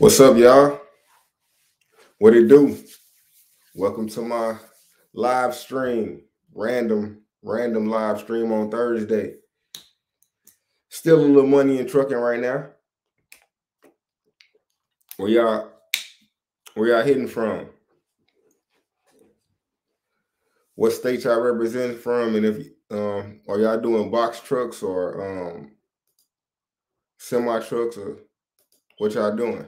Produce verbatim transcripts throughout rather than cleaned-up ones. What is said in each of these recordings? What's up, y'all? What it do? Welcome to my live stream, random, random live stream on Thursday. Still a little money in trucking right now. Where y'all, where y'all hitting from? What state y'all represent from? And if um, are y'all doing box trucks or um, semi trucks, or what y'all doing?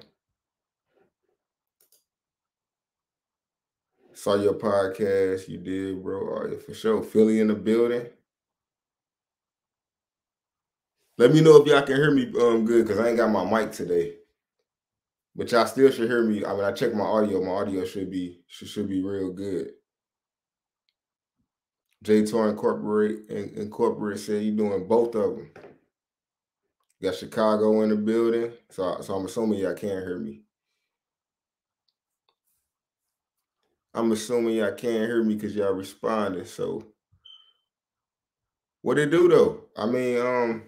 Saw your podcast, you did, bro. Oh, yeah, for sure. Philly in the building. Let me know if y'all can hear me um good, because I ain't got my mic today. But y'all still should hear me. I mean, I checked my audio. My audio should be should, should be real good. J T O R Incorporate Incorporate said you doing both of them. You got Chicago in the building. So, so I'm assuming y'all can't hear me. I'm assuming y'all can't hear me because y'all responded. So what it do though? I mean, um,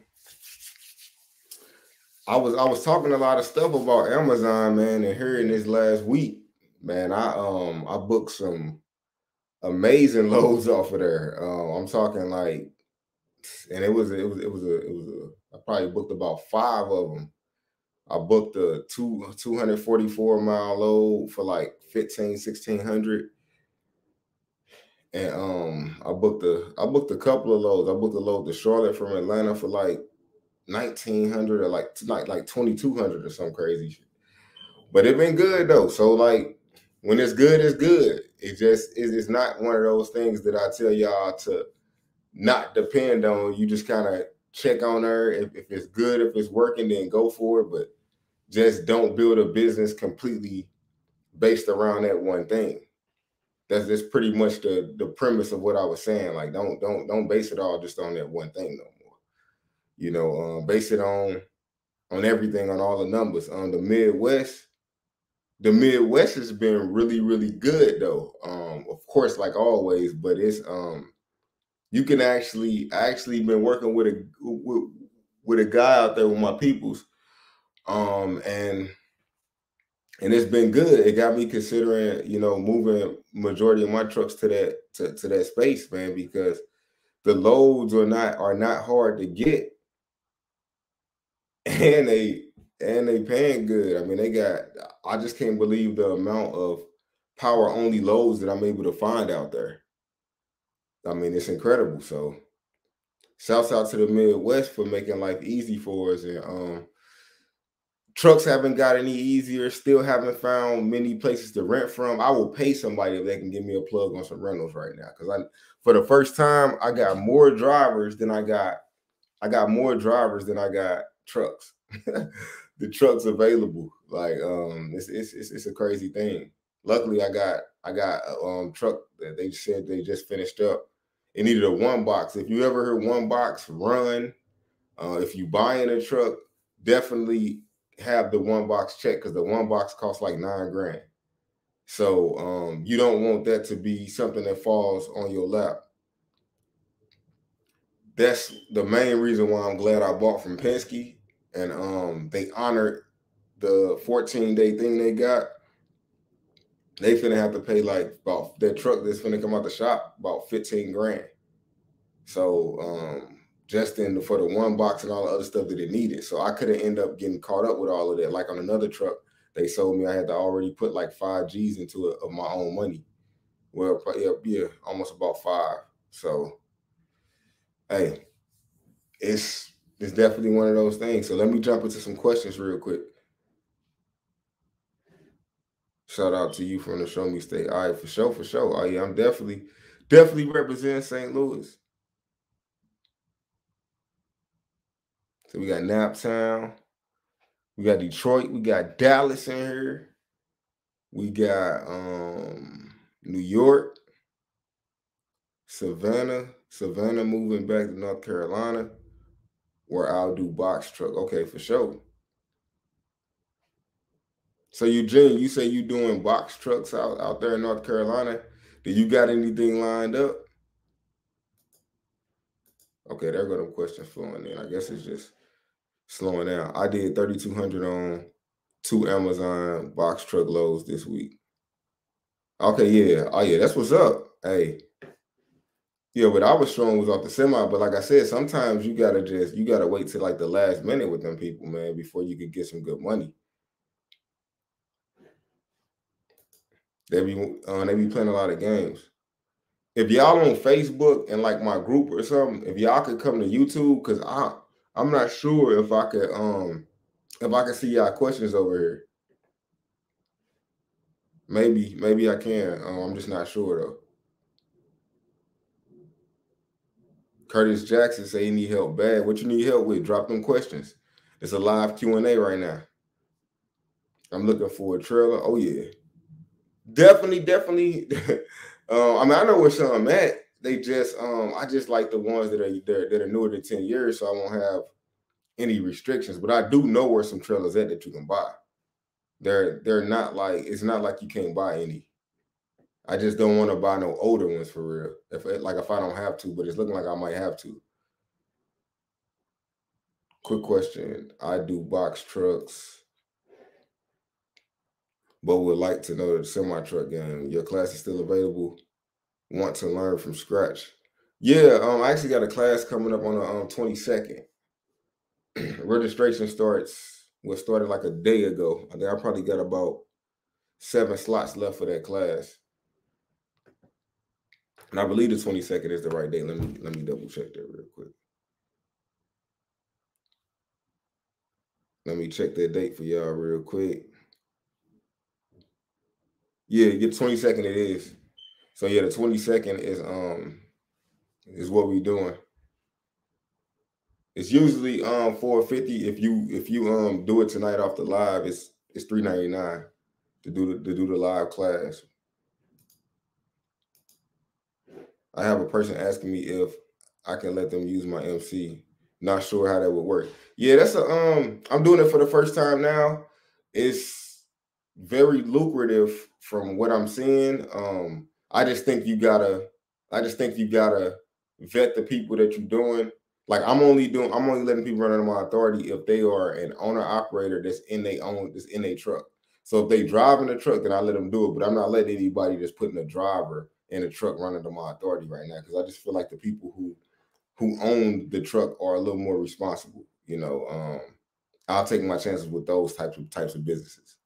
I was I was talking a lot of stuff about Amazon, man, and hearing this last week, man. I um I booked some amazing loads off of there. Uh, I'm talking like, and it was it was it was a it was a I probably booked about five of them. I booked a two two hundred forty four mile load for like fifteen sixteen hundred, and um I booked a I booked a couple of loads. I booked a load to Charlotte from Atlanta for like nineteen hundred or like like like twenty two hundred or some crazy shit. But it been good though. So like when it's good, it's good. It just it's not one of those things that I tell y'all to not depend on. You just kind of check on her. If, if it's good, if it's working, then go for it. But just don't build a business completely based around that one thing. That's just pretty much the, the premise of what I was saying. Like, don't don't don't base it all just on that one thing no more. You know, um, base it on on everything, on all the numbers. On um, the Midwest, the Midwest has been really, really good though. Um, of course, like always, but it's um. You can actually, I actually been working with a with, with a guy out there with my peoples, um, and and it's been good. It got me considering, you know, moving majority of my trucks to that to, to that space, man, because the loads are not are not hard to get, and they and they paying good. I mean, they got. I just can't believe the amount of power only loads that I'm able to find out there. I mean, it's incredible. So shouts out to the Midwest for making life easy for us. And um, trucks haven't got any easier, still haven't found many places to rent from. I will pay somebody if they can give me a plug on some rentals right now. Cause I, for the first time, I got more drivers than I got, I got more drivers than I got trucks. The trucks available. Like um, it's, it's, it's, it's a crazy thing. Luckily, I got I got a um, truck that they said they just finished up. It needed a one box. If you ever heard one box, run. Uh, if you buying a truck, definitely have the one box check because the one box costs like nine grand. So um, you don't want that to be something that falls on your lap. That's the main reason why I'm glad I bought from Penske, and um, they honored the fourteen day thing they got. They finna have to pay like about their truck that's finna come out the shop about fifteen grand. So um, just in the, for the one box and all the other stuff that it needed. So I couldn't end up getting caught up with all of that. Like on another truck, they sold me, I had to already put like five G's into it of my own money. Well, yeah, yeah, almost about five. So, hey, it's, it's definitely one of those things. So let me jump into some questions real quick. Shout out to you from the Show Me State. All right, for sure, for sure. Oh, yeah, I'm definitely, definitely representing Saint Louis. So we got Naptown. We got Detroit. We got Dallas in here. We got um, New York. Savannah. Savannah moving back to North Carolina, where I'll do box truck. Okay, for sure. So Eugene, you say you doing box trucks out, out there in North Carolina. Do you got anything lined up? Okay, there go them questions flowing in. I guess it's just slowing down. I did thirty-two hundred on two Amazon box truck loads this week. Okay, yeah. Oh, yeah, that's what's up. Hey. Yeah, what I was strong was off the semi, but like I said, sometimes you gotta just you gotta wait till like the last minute with them people, man, before you could get some good money. They be uh, they be playing a lot of games. If y'all on Facebook and like my group or something, if y'all could come to YouTube, because I I'm not sure if I could um if I could see y'all questions over here. Maybe maybe I can. Um, I'm just not sure though. Curtis Jackson say you need help bad. What you need help with? Drop them questions. It's a live Q and A right now. I'm looking for a trailer. Oh yeah, definitely, definitely. um, I mean, I know where some at. They just, um, I just like the ones that are that are newer than ten years, so I won't have any restrictions. But I do know where some trailers at that you can buy. They're they're not like it's not like you can't buy any. I just don't want to buy no older ones for real. If like if I don't have to, but it's looking like I might have to. Quick question. I do box trucks, but would like to know the semi-truck game. Your class is still available. Want to learn from scratch. Yeah, um, I actually got a class coming up on the um, twenty-second. Registration starts, well, started like a day ago. I think I probably got about seven slots left for that class. And I believe the twenty-second is the right date. Let me let me double check that real quick. Let me check that date for y'all real quick. Yeah, your twenty-second it is. So yeah, the twenty-second is um is what we doing. It's usually um four fifty. If you if you um do it tonight off the live, it's it's three ninety-nine to do the to do the live class. I have a person asking me if I can let them use my M C. Not sure how that would work. Yeah, that's a um. I'm doing it for the first time now. It's very lucrative from what I'm seeing. Um, I just think you gotta. I just think you gotta vet the people that you're doing. Like I'm only doing. I'm only letting people run under my authority if they are an owner operator that's in their own. That's in their truck. So if they driving the truck, then I let them do it. But I'm not letting anybody that's putting a driver in a truck running to my authority right now, because I just feel like the people who who own the truck are a little more responsible. You know, um, I'll take my chances with those types of types of businesses.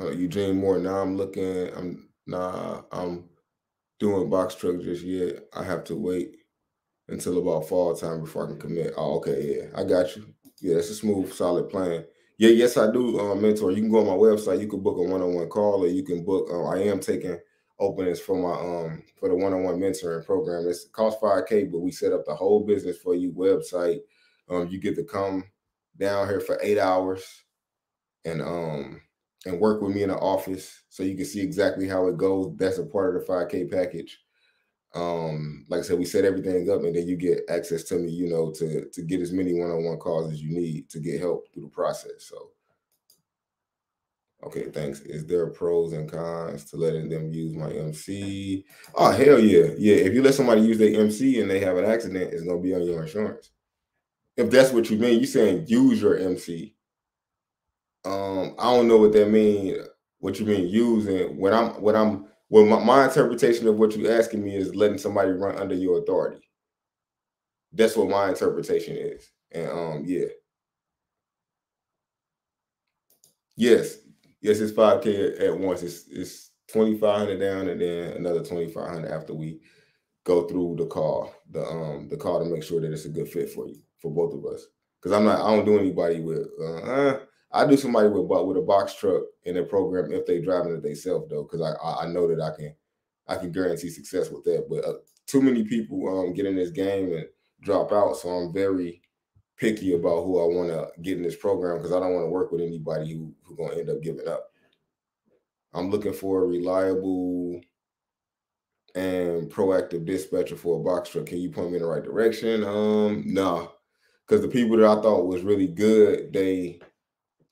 Uh, Eugene Moore. Now I'm looking. I'm nah. I'm doing box truck just yet. I have to wait until about fall time before I can commit. Oh, okay. Yeah, I got you. Yeah, that's a smooth, solid plan. Yeah, yes, I do, uh, mentor. You can go on my website. You can book a one-on-one call, or you can book. Uh, I am taking openings for my um for the one-on-one mentoring program. It's cost five K, but we set up the whole business for you. Website, um, you get to come down here for eight hours, and um and work with me in the office, so you can see exactly how it goes. That's a part of the five K package. Um, like I said, we set everything up, and then you get access to me, you know, to, to get as many one-on-one calls as you need to get help through the process. So, okay, thanks. Is there pros and cons to letting them use my M C? Oh, hell yeah. Yeah, if you let somebody use their M C and they have an accident, it's going to be on your insurance. If that's what you mean, you're saying use your M C. Um, I don't know what that means, what you mean using. When I'm, when I'm, Well, my, my interpretation of what you're asking me is letting somebody run under your authority. That's what my interpretation is. And um, yeah. Yes. Yes, it's five K at once. It's it's twenty-five hundred down and then another twenty-five hundred after we go through the call, the um the call to make sure that it's a good fit for you, for both of us. Because I'm not, I don't do anybody with uh-uh. I do somebody with with a box truck in their program if they driving it themselves though, because I I know that I can I can guarantee success with that. But uh, too many people um get in this game and drop out, so I'm very picky about who I want to get in this program, because I don't want to work with anybody who who gonna end up giving up. I'm looking for a reliable and proactive dispatcher for a box truck. Can you point me in the right direction? Um, nah, because the people that I thought was really good, they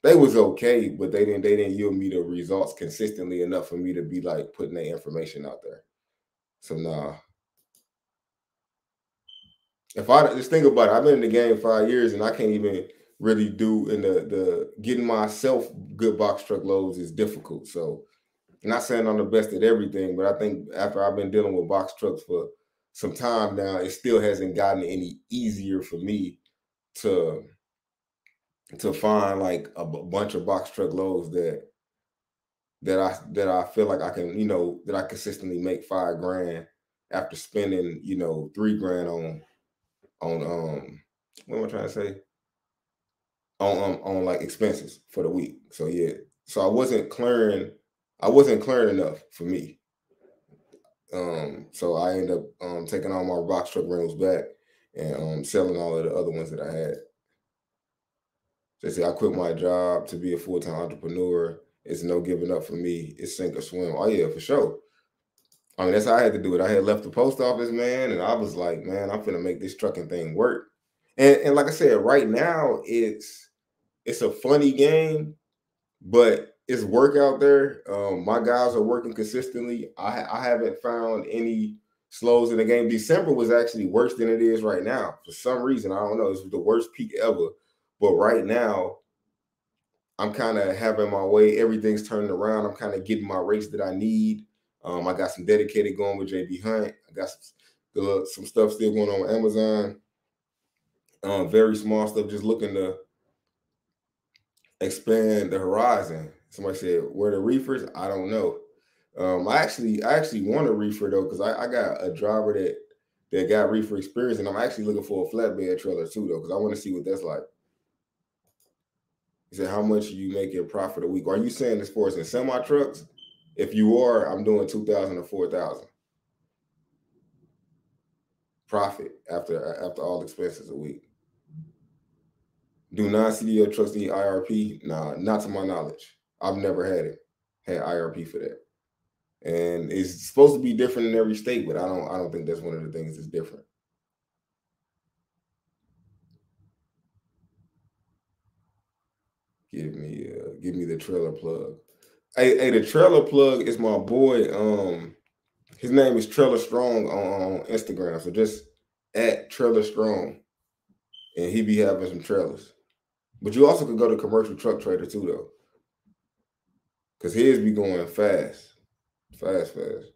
They was okay, but they didn't they didn't yield me the results consistently enough for me to be like putting their information out there. So nah. If I just think about it, I've been in the game five years and I can't even really do in the the getting myself good box truck loads is difficult. So I'm not saying I'm the best at everything, but I think after I've been dealing with box trucks for some time now, it still hasn't gotten any easier for me to to find like a b bunch of box truck loads that that I that I feel like I can, you know, that I consistently make five grand after spending, you know, three grand on on um what am I trying to say? On um, on like expenses for the week. So yeah. So I wasn't clearing I wasn't clearing enough for me. Um, so I ended up um, taking all my box truck rentals back and um, selling all of the other ones that I had. They say I quit my job to be a full-time entrepreneur. It's no giving up for me. It's sink or swim. Oh yeah, for sure. I mean, that's how I had to do it. I had left the post office, man, and I was like, man, I'm finna make this trucking thing work. And and like I said, right now it's it's a funny game, but it's work out there. Um, my guys are working consistently. I, I haven't found any slows in the game. December was actually worse than it is right now. For some reason, I don't know. This was the worst peak ever. But right now, I'm kind of having my way. Everything's turning around. I'm kind of getting my rates that I need. Um, I got some dedicated going with J B Hunt. I got some, some stuff still going on with Amazon. Um, very small stuff, just looking to expand the horizon. Somebody said, where the reefers? I don't know. Um, I actually I actually want a reefer though, because I, I got a driver that, that got reefer experience, and I'm actually looking for a flatbed trailer too though, because I want to see what that's like. He said, how much you make your profit a week? Are you saying this for us in semi-trucks? If you are, I'm doing two thousand to four thousand profit after after all expenses a week. Do non-C D L trucks need I R P? Nah, not to my knowledge. I've never had it. Had I R P for that. And it's supposed to be different in every state, but I don't I don't think that's one of the things that's different. Give me uh, give me the trailer plug. Hey, hey, the trailer plug is my boy. Um, his name is Trailer Strong on, on Instagram. So just at Trailer Strong, and he be having some trailers. But you also could go to Commercial Truck Trader too, though, because his be going fast, fast, fast.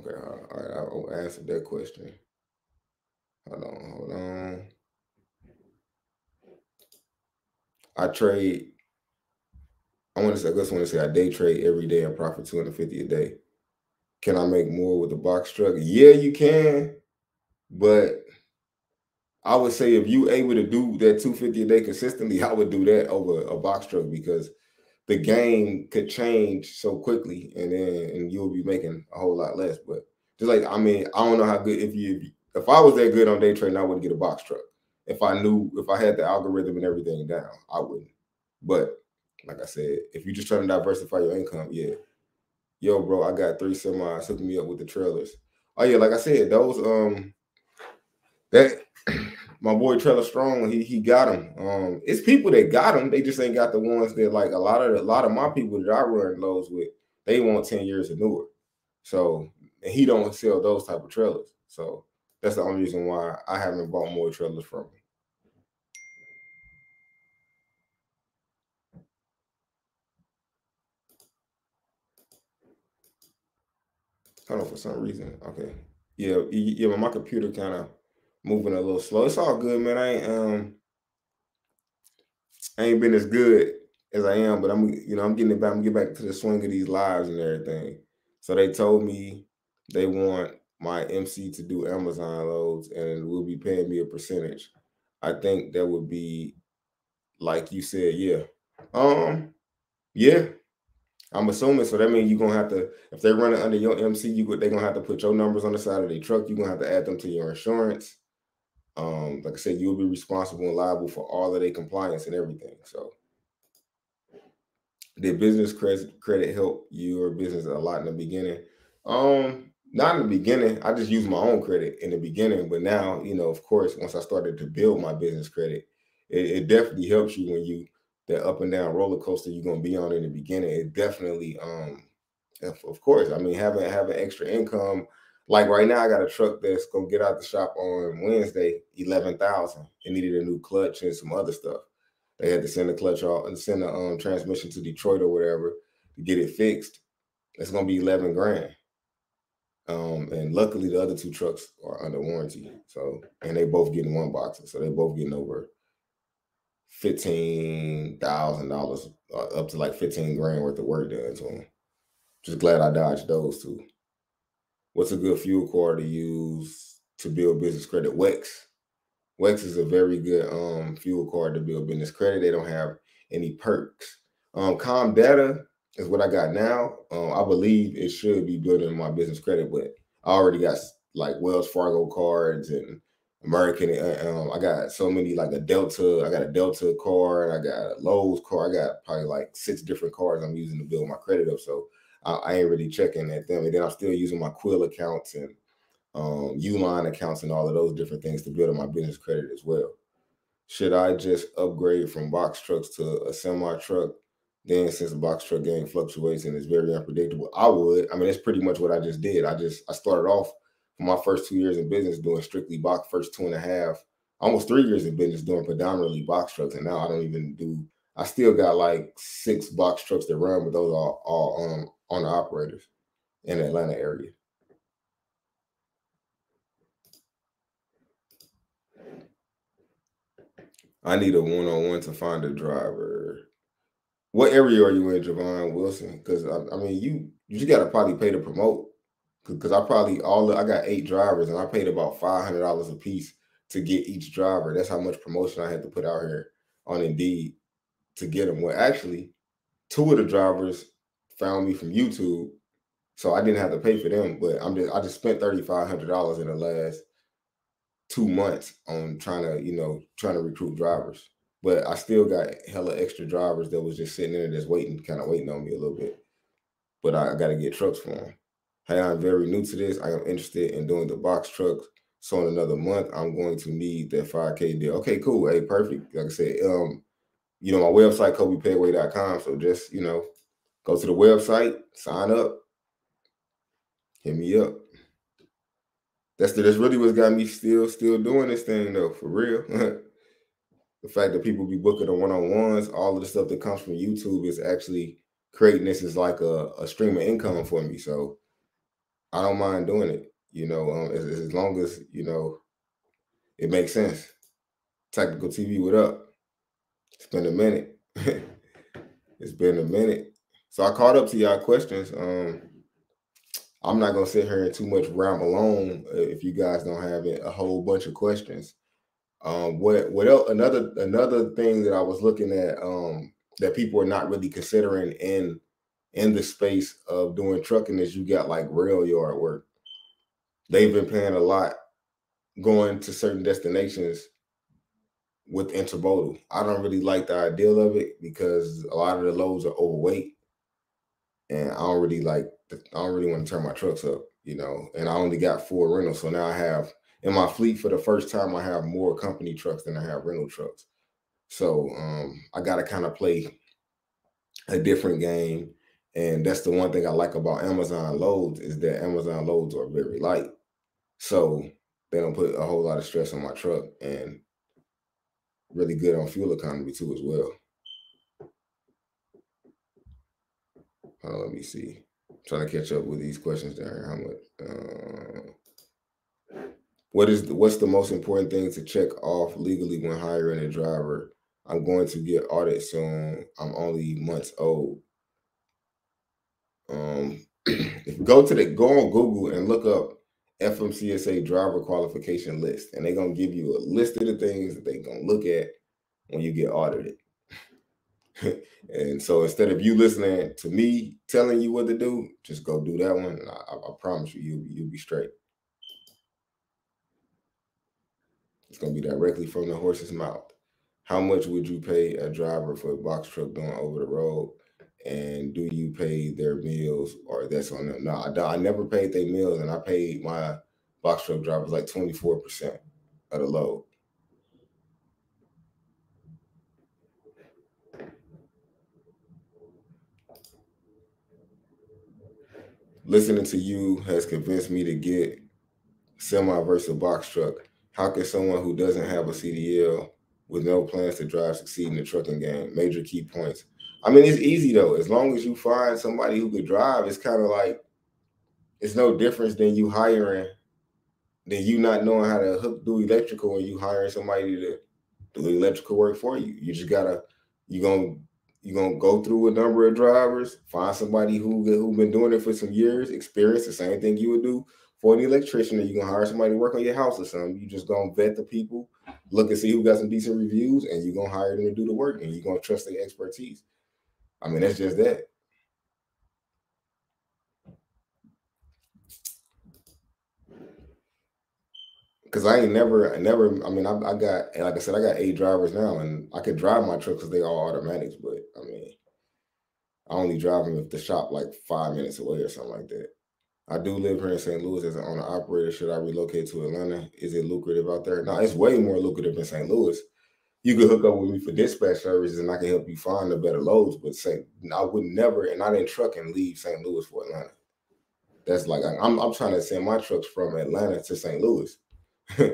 Okay, all right, I'll answer that question. Hold on, hold on. I trade. I want to say, I just want to say, I day trade every day and profit two hundred fifty a day. Can I make more with the box truck? Yeah, you can. But I would say if you able to do that two hundred fifty a day consistently, I would do that over a box truck, because the game could change so quickly, and then and you'll be making a whole lot less. But just like, I mean, I don't know how good if you if I was that good on day trading, I wouldn't get a box truck. If I knew, if I had the algorithm and everything down, I wouldn't. But like I said, if you're just trying to diversify your income, yeah. Yo, bro, I got three semis hooking me up with the trailers. Oh yeah, like I said, those um, that my boy Trailer Strong, he he got them. Um, it's people that got them, they just ain't got the ones that like a lot of a lot of my people that I run Lowe's with. They want ten years or newer, so and he don't sell those type of trailers, so. That's the only reason why I haven't bought more trailers from him. I don't know, for some reason. Okay. Yeah, yeah, but my computer kind of moving a little slow. It's all good, man. I ain't um I ain't been as good as I am, but I'm you know, I'm getting it back. I'm getting back to the swing of these lives and everything. So they told me they want my M C to do Amazon loads and will be paying me a percentage. I think that would be, like you said, yeah. Um, yeah, I'm assuming. So that means you're going to have to, if they're running under your M C, you they're going to have to put your numbers on the side of their truck. You're going to have to add them to your insurance. Um, like I said, you'll be responsible and liable for all of their compliance and everything. So did business credit help your business a lot in the beginning? Um, Not in the beginning. I just used my own credit in the beginning, but now, you know, of course, once I started to build my business credit, it, it definitely helps you when you that up and down roller coaster you're gonna be on in the beginning. It definitely, um, of course. I mean, having having extra income, Like right now, I got a truck that's gonna get out the shop on Wednesday, eleven thousand. It needed a new clutch and some other stuff. They had to send the clutch off and send the um, transmission to Detroit or whatever to get it fixed. It's gonna be eleven grand. Um, and luckily, the other two trucks are under warranty, so and they both getting one boxes, so they both getting over fifteen thousand dollars, up to like fifteen grand worth of work done to them. Just glad I dodged those two. What's a good fuel card to use to build business credit? Wex. Wex is a very good um, fuel card to build business credit. They don't have any perks. Um, Comdata is what I got now. Um, I believe it should be building my business credit, but I already got like Wells Fargo cards and American. Um, I got so many, like a Delta. I got a Delta card. I got a Lowe's card. I got probably like six different cards I'm using to build my credit up. So I ain't really checking at them. And then I'm still using my Quill accounts and um, Uline accounts and all of those different things to build up my business credit as well. Should I just upgrade from box trucks to a semi-truck? Then since the box truck game fluctuates and it's very unpredictable, I would. I mean, that's pretty much what I just did. I just, I started off for my first two years in business doing strictly box, first two and a half, almost three years in business doing predominantly box trucks. And now I don't even do, I still got like six box trucks that run, but those are all um, on the operators in the Atlanta area. I need a one-on-one to find a driver. What area are you in, Javon Wilson? Because I, I mean, you you just gotta probably pay to promote. Because I probably all I got eight drivers and I paid about five hundred dollars a piece to get each driver. That's how much promotion I had to put out here on Indeed to get them. Well, actually, two of the drivers found me from YouTube, so I didn't have to pay for them. But I'm just I just spent thirty-five hundred dollars in the last two months on trying to you know trying to recruit drivers. But I still got hella extra drivers that was just sitting in there, just waiting, kind of waiting on me a little bit. But I, I got to get trucks for them. Hey, I'm very new to this. I am interested in doing the box trucks. So in another month, I'm going to need that five K deal. Okay, cool. Hey, perfect. Like I said, um, you know my website Coby Pegway dot com. So just you know. Go to the website, sign up, hit me up. That's the, that's really what's got me still still doing this thing though, for real. The fact that people be booking the one-on-ones, all of the stuff that comes from YouTube is actually creating this as like a, a stream of income for me. So I don't mind doing it, you know, um, as, as long as, you know, it makes sense. Tactical T V, what up? It's been a minute. It's been a minute. So I caught up to y'all questions. Um, I'm not going to sit here and too much ramble alone if you guys don't have it, a whole bunch of questions. Um, what what else? Another another thing that I was looking at um, that people are not really considering in in the space of doing trucking is you got like rail yard work. They've been paying a lot going to certain destinations with intermodal. I don't really like the idea of it because a lot of the loads are overweight. And I don't really like, I don't really want to turn my trucks up, you know, and I only got four rentals. So now I have in my fleet for the first time, I have more company trucks than I have rental trucks. So um, I got to kind of play a different game. And that's the one thing I like about Amazon loads is that Amazon loads are very light. So they don't put a whole lot of stress on my truck and really good on fuel economy too as well. Uh, let me see. I'm trying to catch up with these questions there. How much? Uh, what is the, what's the most important thing to check off legally when hiring a driver? I'm going to get audited soon. I'm only months old. Um, if go to the go on Google and look up F M C S A driver qualification list, and they're gonna give you a list of the things that they're gonna look at when you get audited. And so instead of you listening to me telling you what to do, just go do that one. And I, I promise you, you, you'll be straight. It's going to be directly from the horse's mouth. How much would you pay a driver for a box truck going over the road? And do you pay their meals or that's on them? No, I, I never paid their meals. And I paid my box truck drivers like twenty-four percent of the load. Listening to you has convinced me to get semi versus a box truck, how can someone who doesn't have a C D L with no plans to drive succeed in the trucking game? Major key points. I mean, it's easy, though. As long as you find somebody who could drive, it's kind of like it's no difference than you hiring, than you not knowing how to hook do electrical and you hiring somebody to do the electrical work for you. You just got to, you're going to, You're gonna go through a number of drivers, find somebody who who's been doing it for some years, experience the same thing you would do for an electrician, and you're gonna hire somebody to work on your house or something. You just gonna vet the people, look and see who got some decent reviews, and you're gonna hire them to do the work, and you're gonna trust their expertise. I mean, that's just that. Cause I ain't never, I never, I mean, I, I got, and like I said, I got eight drivers now, and I could drive my truck because they all automatics, but I mean, I only drive them if the shop like five minutes away or something like that. I do live here in Saint Louis as an owner operator. Should I relocate to Atlanta? Is it lucrative out there? No, it's way more lucrative in Saint Louis. You could hook up with me for dispatch services and I can help you find the better loads, but say, I would never, and I didn't truck and leave Saint Louis for Atlanta. That's like, I'm, I'm trying to send my trucks from Atlanta to Saint Louis.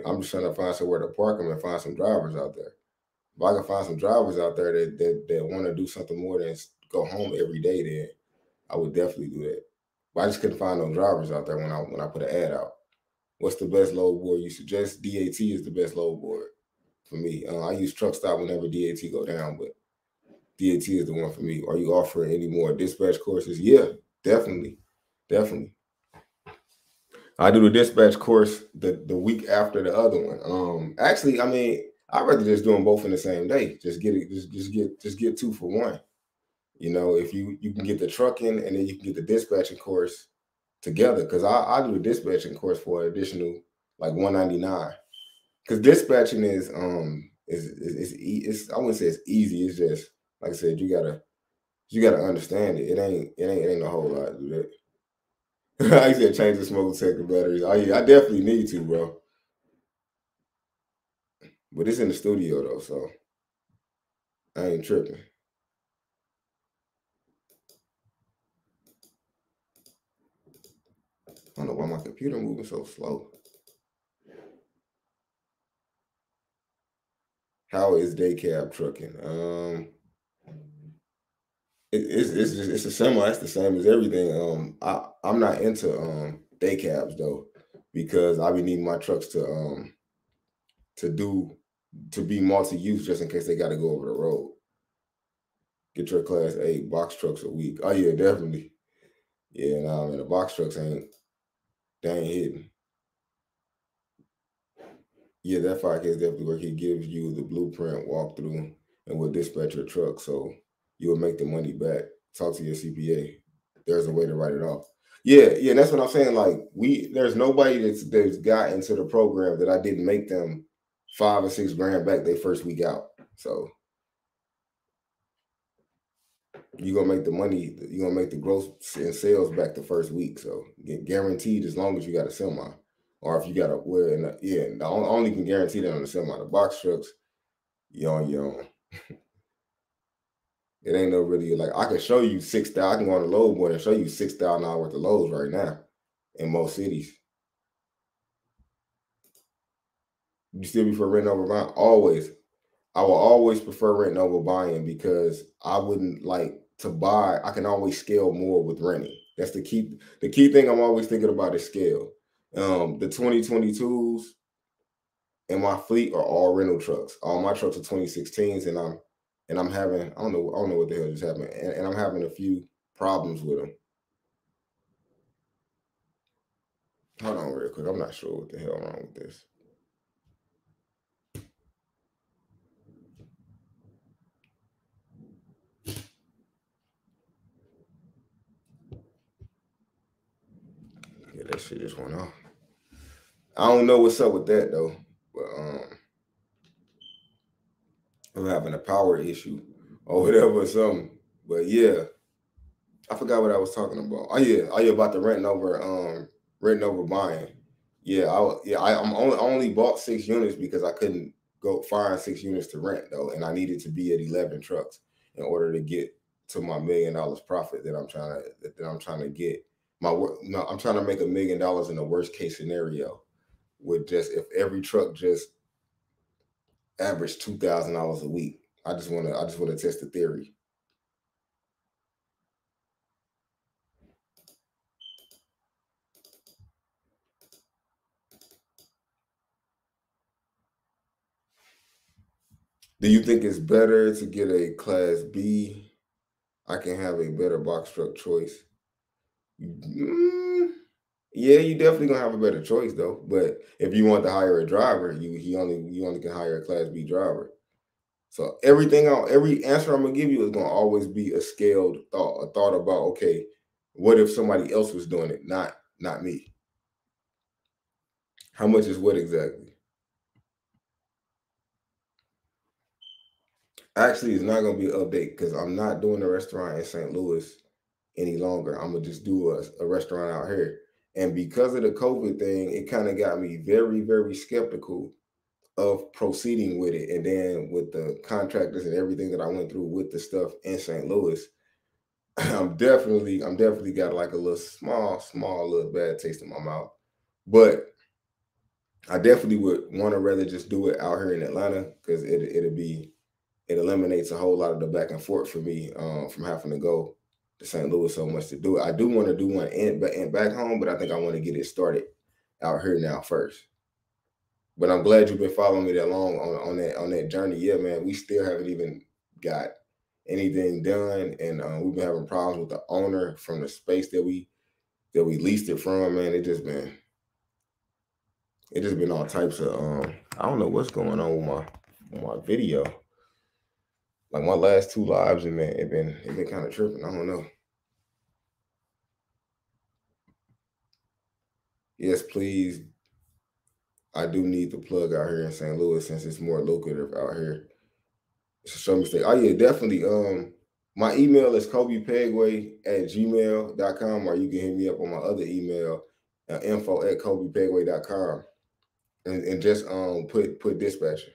I'm just trying to find somewhere to park them and find some drivers out there. If I can find some drivers out there that that, that want to do something more than go home every day, then I would definitely do that. But I just couldn't find no drivers out there when I when I put an ad out. What's the best load board you suggest? D A T is the best load board for me. Uh, I use Truck Stop whenever D A T go down, but D A T is the one for me. Are you offering any more dispatch courses? Yeah, definitely, definitely. I do the dispatch course the, the week after the other one. Um, actually, I mean, I'd rather just do them both in the same day. Just get it, just just get just get two for one. You know, if you you can get the trucking and then you can get the dispatching course together. Cause I, I do the dispatching course for an additional like one ninety-nine. Cause dispatching is um is is, is it's I wouldn't say it's easy. It's just like I said, you gotta you gotta understand it. It ain't it ain't it ain't a whole lot to do that. I used to change the smoke detector batteries. I, I definitely need to, bro. But it's in the studio, though, so I ain't tripping. I don't know why my computer moving so slow. How is day cab trucking? Um... It, it's it's just, it's a semi. It's the same as everything. Um, I I'm not into um day cabs though, because I be needing my trucks to um to do to be multi-use just in case they got to go over the road. Get your class A box trucks a week. Oh yeah, definitely. Yeah, nah, man, the box trucks ain't they ain't hitting. Yeah, that podcast definitely work. He gives you the blueprint walkthrough and will dispatch your truck. So you will make the money back. Talk to your C P A. There's a way to write it off. Yeah, yeah, that's what I'm saying. Like, we, there's nobody that's, that's got into the program that I didn't make them five or six grand back their first week out. So you're going to make the money, you're going to make the gross in sales back the first week. So get guaranteed as long as you got a semi. Or if you got a, well, and a, yeah, I only can guarantee that on the semi. The box trucks, you on your own. It ain't no really like I can show you six thousand. I can go on the load board and show you six thousand dollars worth of loads right now in most cities. You still prefer renting over buying? Always. I will always prefer renting over buying because I wouldn't like to buy. I can always scale more with renting. That's the key. The key thing I'm always thinking about is scale. Um, the twenty twenty-twos in my fleet are all rental trucks. All my trucks are twenty sixteens, and I'm. And I'm having, I don't know, I don't know what the hell just happened. And, and I'm having a few problems with them. Hold on real quick. I'm not sure what the hell wrong with this. Yeah, that shit just went off. I don't know what's up with that though. But um I'm having a power issue or whatever or something. But yeah, I forgot what I was talking about. Oh yeah, oh yeah, about the renting over, um, renting over buying. Yeah, I yeah, I, I'm only I only bought six units because I couldn't go find six units to rent though, and I needed to be at eleven trucks in order to get to my million dollars profit that I'm trying to that I'm trying to get. My work, no, I'm trying to make a million dollars in the worst case scenario. with just, if every truck just averaged two thousand dollars a week. I just want to, I just want to test the theory. Do you think it's better to get a Class B? I can have a better box truck choice. Mm, yeah, you definitely gonna have a better choice though. But if you want to hire a driver, you he only you only can hire a Class B driver. So everything, I'll, every answer I'm gonna give you is gonna always be a scaled thought, a thought about okay, what if somebody else was doing it, not not me? How much is what exactly? Actually, it's not going to be an update because I'm not doing a restaurant in Saint Louis any longer. I'm going to just do a, a restaurant out here. And because of the COVID thing, it kind of got me very, very skeptical of proceeding with it. And then with the contractors and everything that I went through with the stuff in Saint Louis, I'm definitely, I'm definitely got like a little small, small, little bad taste in my mouth. But I definitely would want to rather just do it out here in Atlanta because it, it'll be... it eliminates a whole lot of the back and forth for me um, from having to go to Saint Louis so much to do it. I do want to do one and, and back home, but I think I want to get it started out here now first. But I'm glad you've been following me that long on, on that on that journey. Yeah, man, we still haven't even got anything done, and uh, we've been having problems with the owner from the space that we that we leased it from. Man, it just been it just been all types of um. I don't know what's going on with my with my video. Like my last two lives, and man, it been it been kind of tripping. I don't know. Yes, please. I do need the plug out here in Saint Louis since it's more lucrative out here. It's a show mistake. Oh yeah, definitely. Um, my email is Coby Pegway at gmail dot com, or you can hit me up on my other email, uh, info at Coby Pegway dot com, and and just um put put dispatcher.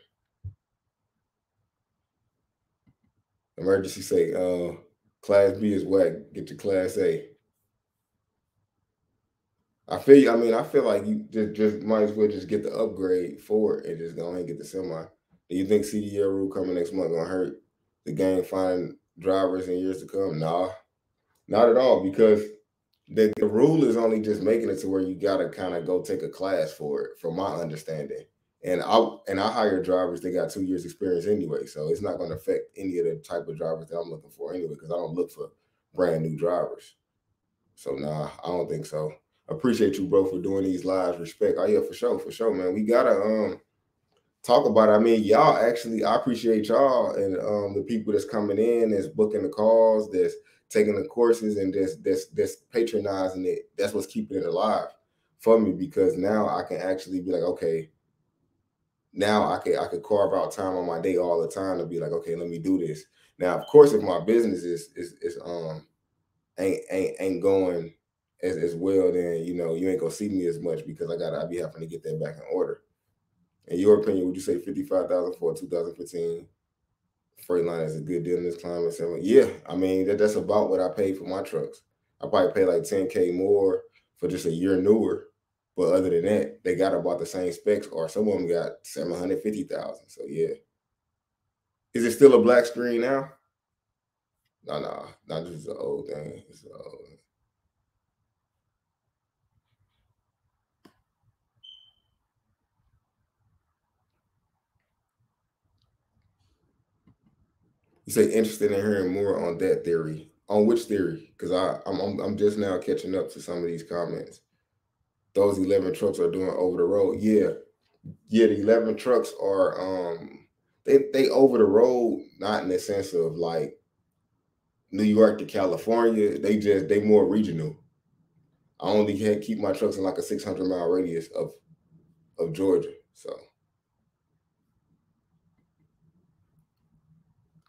Emergency say, uh, Class B is whack. Get your Class A. I feel you. I mean, I feel like you just, just might as well just get the upgrade for it and just go ahead and get the semi. Do you think C D L rule coming next month gonna hurt the game finding drivers in years to come? Nah, not at all, because the, the rule is only just making it to where you gotta kind of go take a class for it, from my understanding. And I and I hire drivers that got two years experience anyway, so it's not going to affect any of the type of drivers that I'm looking for anyway, because I don't look for brand new drivers. So nah, I don't think so. Appreciate you, bro, for doing these lives. Respect. Oh yeah, for sure, for sure, man. We gotta um talk about it. I mean, y'all actually, I appreciate y'all and um the people that's coming in, that's booking the calls, that's taking the courses, and that's that's that's patronizing it. That's what's keeping it alive for me, because now I can actually be like, okay. Now I could I could carve out time on my day all the time to be like, okay, let me do this. Now, of course, if my business is is, is um ain't ain't ain't going as, as well, then you know you ain't gonna see me as much because I gotta I be having to get that back in order. In your opinion, would you say fifty-five thousand for two thousand fifteen Freightliner is a good deal in this climate? Yeah, I mean that, that's about what I paid for my trucks. I probably pay like ten K more for just a year newer. But other than that, they got about the same specs, or some of them got seven hundred fifty thousand. So yeah. Is it still a black screen now? No, no, no, this is an old thing. It's an old thing. You say interested in hearing more on that theory. On which theory? Because I I'm, I'm I'm just now catching up to some of these comments. Those eleven trucks are doing over the road. Yeah. Yeah, the eleven trucks are um they they over the road, not in the sense of like New York to California. They just they more regional. I only can keep my trucks in like a six hundred mile radius of of Georgia. So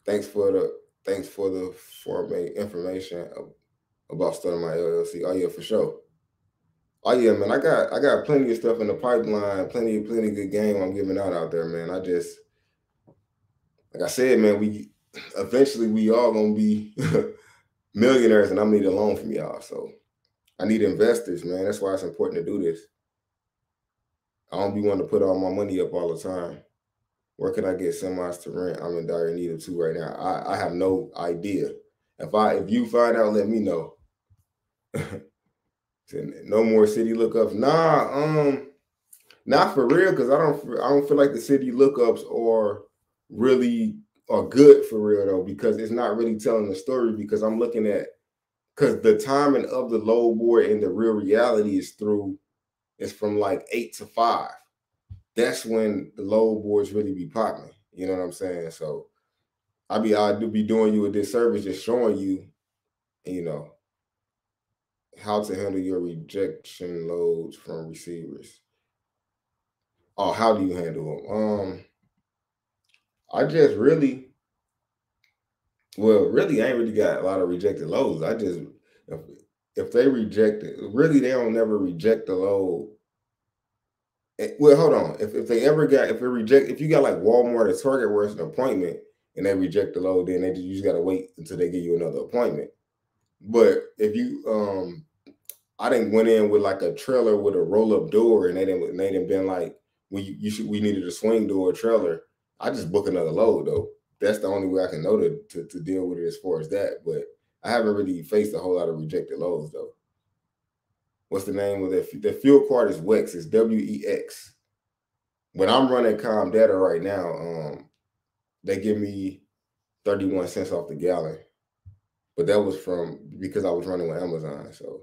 thanks for the thanks for the for information about starting my L L C. Oh yeah, for sure. Oh yeah, man, I got I got plenty of stuff in the pipeline, plenty plenty good game I'm giving out out there, man. I just, like I said, man, we eventually we all gonna be millionaires, and I need a loan from y'all. So I need investors, man. That's why it's important to do this. I don't be wanting to put all my money up all the time. Where can I get semis to rent? I'm in dire need of two right now. I, I have no idea. If I if you find out, let me know. No more city lookups. Nah, um, not for real, because I don't I don't feel like the city lookups are really are good for real though, because it's not really telling the story, because I'm looking at because the timing of the load board and the real reality is through it's from like eight to five. That's when the load boards really be popping. You know what I'm saying? So I be I do be doing you a disservice just showing you, you know, how to handle your rejection loads from receivers. Oh, how do you handle them? Um, I just really, well, really, I ain't really got a lot of rejected loads. I just, if, if they reject it, really, they don't never reject the load. And, well, hold on. If, if they ever got, if they reject, if you got like Walmart or Target where it's an appointment and they reject the load, then they just, you just got to wait until they give you another appointment. But if you, um, I didn't went in with like a trailer with a roll up door and they didn't, they didn't been like, we, you should, we needed a swing door trailer. I just book another load though. That's the only way I can know to, to, to deal with it as far as that. But I haven't really faced a whole lot of rejected loads though. What's the name of that? The fuel card is Wex. It's W E X. When I'm running Comdata right now, um, they give me thirty-one cents off the gallon. But that was from because I was running with Amazon. So,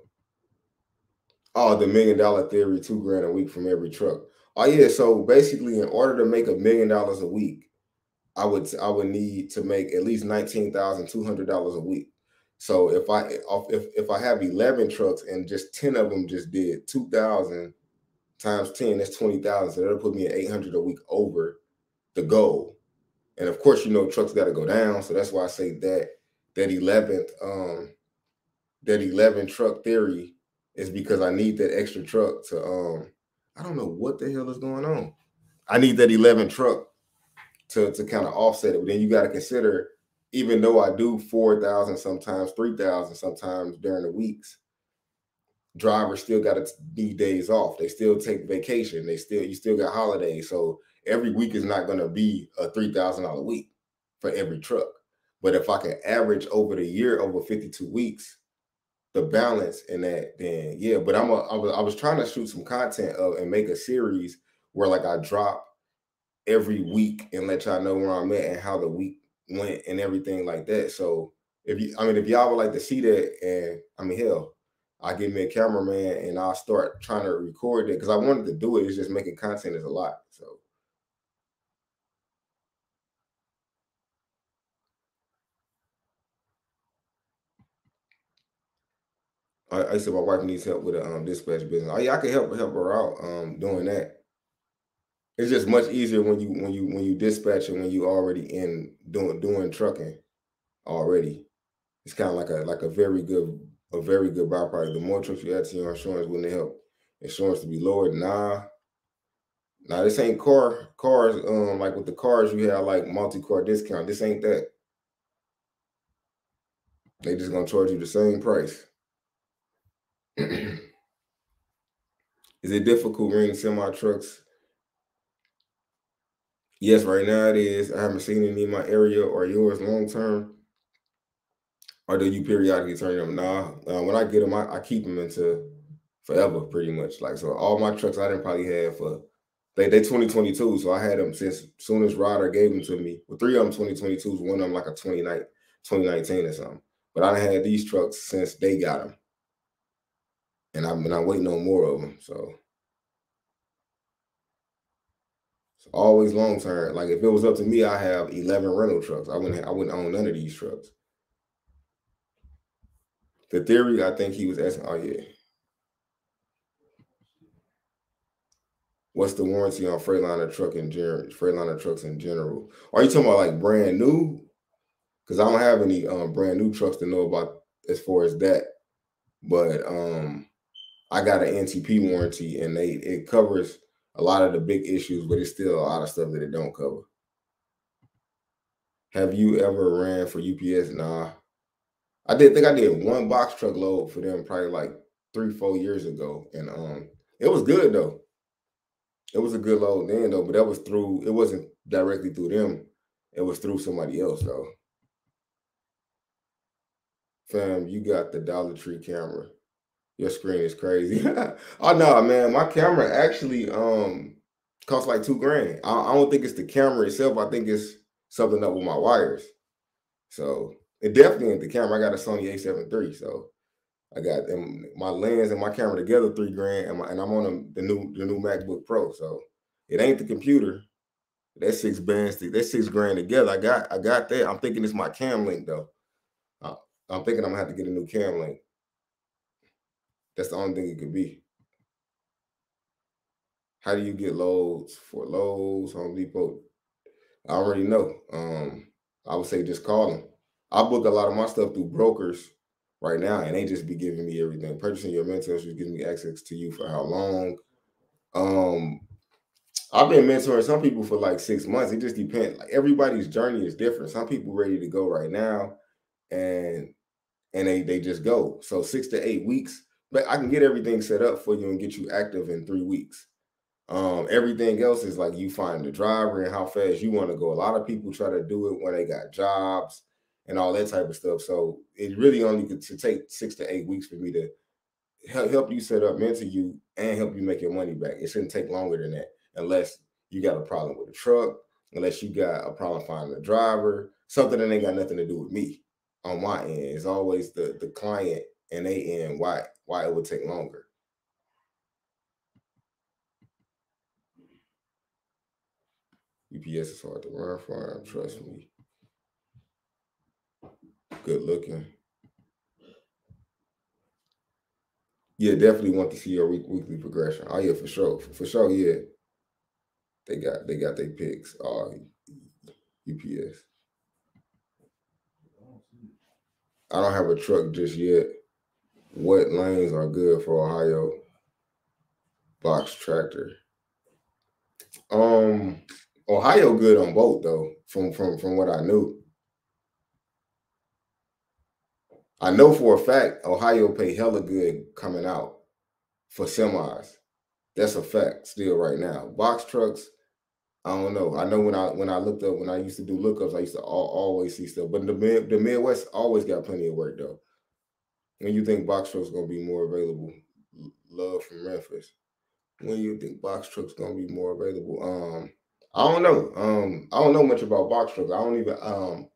oh, the million dollar theory, two grand a week from every truck. Oh yeah, so basically, in order to make a million dollars a week, I would I would need to make at least nineteen thousand two hundred dollars a week. So if I if if I have eleven trucks and just ten of them just did two thousand times ten, that's twenty thousand. So that'll put me at eight hundred a week over the goal. And of course, you know trucks got to go down, so that's why I say that that eleventh um that eleven truck theory is because I need that extra truck to um. I don't know what the hell is going on. I need that eleven truck to, to kind of offset it. But then you got to consider, even though I do four thousand sometimes, three thousand sometimes during the weeks, drivers still got to need days off. They still take vacation. They still, you still got holidays. So every week is not going to be a three thousand dollar week for every truck. But if I can average over the year, over fifty-two weeks, the balance in that, then yeah. But I'm a, I was I was trying to shoot some content of and make a series where like I drop every week and let y'all know where I'm at and how the week went and everything like that. So if you, I mean, if y'all would like to see that, and I mean, hell, I get me a cameraman and I'll start trying to record it because I wanted to do it. It's just making content is a lot. So. I said my wife needs help with a um, dispatch business. Oh yeah, I can help help her out um, doing that. It's just much easier when you when you when you dispatch and when you already in doing doing trucking already. It's kind of like a like a very good a very good byproduct. The more trucks you add to your insurance, wouldn't it help insurance to be lowered? Nah, nah. This ain't car cars. Um, like with the cars, you have like multi car discount. This ain't that. They just gonna charge you the same price. Is it difficult renting semi trucks? Yes, right now it is. I haven't seen any in my area or yours long term. Or do you periodically turn them? Nah. Uh, when I get them, I, I keep them into forever, pretty much. Like so, all my trucks I didn't probably have for they they twenty twenty-two. So I had them since soon as Ryder gave them to me. Well, three of them twenty twenty-twos. One of them like a twenty nineteen or something. But I done had these trucks since they got them. And I'm not waiting on more of them. So it's always long term. Like if it was up to me, I have eleven rental trucks. I wouldn't I wouldn't own none of these trucks. The theory, I think he was asking, oh yeah. What's the warranty on Freightliner truck in general Freightliner trucks in general? Are you talking about like brand new? Because I don't have any um brand new trucks to know about as far as that. But um I got an N T P warranty, and they it covers a lot of the big issues, but it's still a lot of stuff that it don't cover. Have you ever ran for U P S? Nah. I did think I did one box truck load for them probably like three, four years ago. And um it was good though. It was a good load then though, but that was through, it wasn't directly through them. It was through somebody else though. Fam, you got the Dollar Tree camera. Your screen is crazy. Oh no, man, my camera actually um costs like two grand. I, I don't think it's the camera itself. I think it's something up with my wires. So it definitely ain't the camera. I got a Sony A seven three, so I got them, my lens and my camera together three grand, and, my, and I'm on a, the new the new MacBook Pro. So it ain't the computer. That six bands, that six grand together. I got I got that. I'm thinking it's my cam link though. I'm thinking I'm gonna have to get a new cam link. That's the only thing it could be. How do you get loads for Lowe's, Home Depot? I already know. Um, I would say just call them. I book a lot of my stuff through brokers right now, and they just be giving me everything. Purchasing Your Mentors is giving me access to you for how long. Um, I've been mentoring some people for like six months. It just depends. Like everybody's journey is different. Some people ready to go right now, and and they they just go. So six to eight weeks. But I can get everything set up for you and get you active in three weeks. Um, everything else is like you find the driver and how fast you want to go. A lot of people try to do it when they got jobs and all that type of stuff. So it really only could to take six to eight weeks for me to help, help you set up, mentor you, and help you make your money back. It shouldn't take longer than that unless you got a problem with the truck, unless you got a problem finding a driver, something that ain't got nothing to do with me on my end. It's always the, the client and they end why. why it would take longer. U P S is hard to run for, trust me. Good looking. Yeah, definitely want to see your week, weekly progression. Oh yeah, for sure, for, for sure, yeah. They got, they got their picks, oh, U P S. I don't have a truck just yet. What lanes are good for Ohio? Box tractor. Um, Ohio good on both though, from, from, from what I knew. I know for a fact Ohio pay hella good coming out for semis. That's a fact still right now. Box trucks, I don't know. I know when I when I looked up, when I used to do lookups, I used to all, always see stuff. But the, the Midwest always got plenty of work though. When you think box trucks gonna be more available? Love from Memphis. When you think box trucks gonna be more available? Um, I don't know. Um, I don't know much about box trucks. I don't even. Um,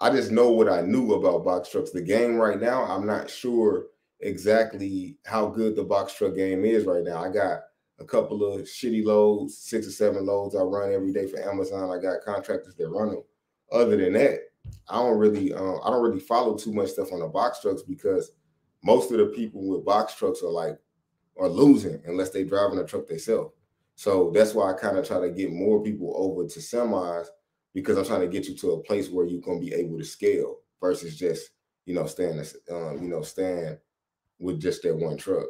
I just know what I knew about box trucks. The game right now, I'm not sure exactly how good the box truck game is right now. I got a couple of shitty loads, six or seven loads I run every day for Amazon. I got contractors that run them. Other than that, I don't really, um, I don't really follow too much stuff on the box trucks because most of the people with box trucks are like, are losing unless they driving a truck themselves. So that's why I kind of try to get more people over to semis because I'm trying to get you to a place where you can be able to scale versus just, you know, staying, um, you know, staying with just that one truck.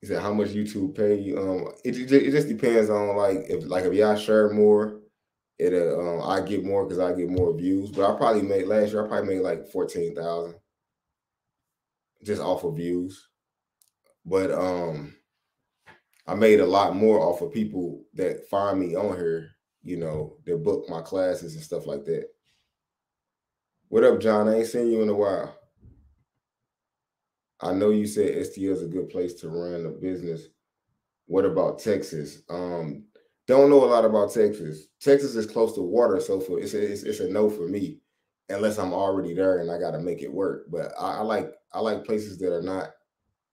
He said, how much YouTube pay you? Um, it, it, it just depends on like, if like if y'all share more, It uh, um, I get more because I get more views, but I probably made last year. I probably made like fourteen thousand just off of views, but um, I made a lot more off of people that find me on here. You know, that book my classes and stuff like that. What up, John? I ain't seen you in a while. I know you said S T L is a good place to run a business. What about Texas? Um. Don't know a lot about Texas. Texas is close to water, so for it's a, it's, it's a no for me, unless I'm already there and I got to make it work. But I, I like I like places that are not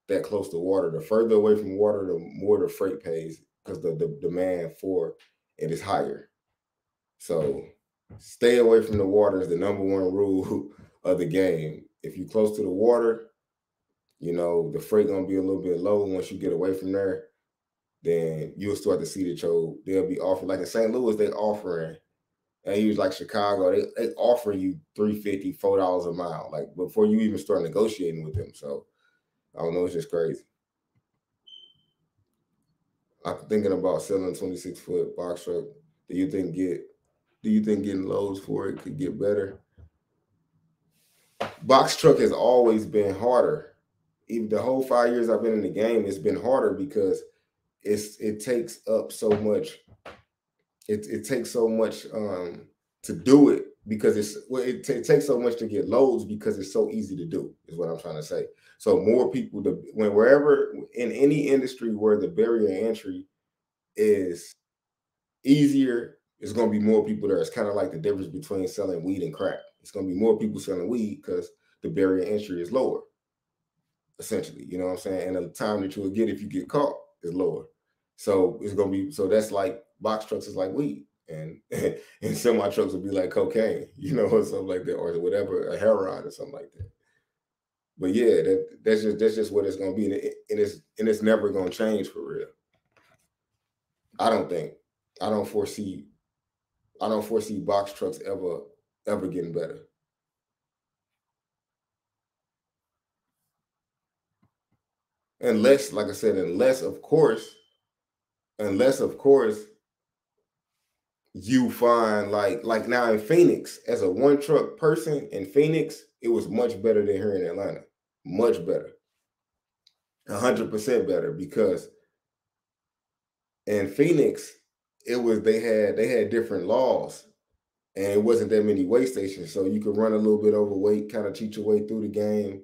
that close to water. The further away from water, the more the freight pays because the, the demand for it is higher. So stay away from the water is the number one rule of the game. If you're close to the water, you know the freight gonna be a little bit low once you get away from there. Then you'll start to see that your they'll be offering like in Saint Louis they offering, and you like Chicago they they offering you three fifty four dollars a mile like before you even start negotiating with them. So I don't know, it's just crazy. I'm thinking about selling twenty six foot box truck. Do you think get do you think getting loads for it could get better? Box truck has always been harder. even the whole five years I've been in the game, it's been harder because it's it takes up so much. It it takes so much um, to do it because it's well, it, it takes so much to get loads because it's so easy to do. Is what I'm trying to say. So more people, to, when wherever in any industry where the barrier to entry is easier, it's going to be more people there. It's kind of like the difference between selling weed and crack. It's going to be more people selling weed because the barrier to entry is lower, essentially. You know what I'm saying? And the time that you will get if you get caught is lower. So it's going to be so that's like box trucks is like weed, and and semi trucks will be like cocaine, you know, or something like that, or whatever, a heroin or something like that. But yeah, that that's just that's just what it's gonna be, and, it, and it's and it's never gonna change for real. I don't think. I don't foresee. I don't foresee box trucks ever ever getting better. Unless, like I said, unless of course, unless of course, you find like like now in Phoenix as a one truck person in Phoenix. It was much better than here in Atlanta, much better, one hundred percent better, because in Phoenix, it was they had they had different laws, and it wasn't that many weigh stations, so you could run a little bit overweight, kind of cheat your way through the game,